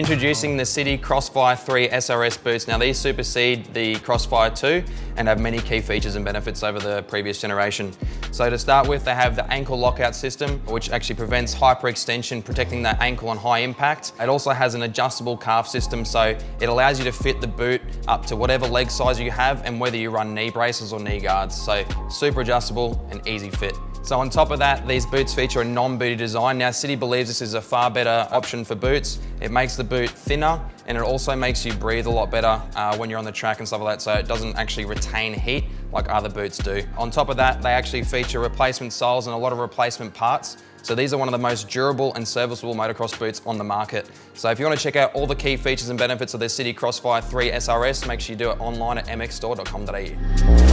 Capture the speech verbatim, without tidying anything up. Introducing the Sidi Crossfire three S R S boots. Now these supersede the Crossfire two and have many key features and benefits over the previous generation. So to start with, they have the ankle lockout system, which actually prevents hyperextension, protecting that ankle on high impact. It also has an adjustable calf system, so it allows you to fit the boot up to whatever leg size you have and whether you run knee braces or knee guards. So super adjustable and easy fit. So on top of that, these boots feature a non-booty design. Now Sidi believes this is a far better option for boots. It makes the boot thinner and it also makes you breathe a lot better uh, when you're on the track and stuff like that, so it doesn't actually retain heat like other boots do. On top of that, they actually feature replacement soles and a lot of replacement parts. So these are one of the most durable and serviceable motocross boots on the market. So if you want to check out all the key features and benefits of the Sidi Crossfire three S R S, make sure you do it online at m x store dot com dot a u.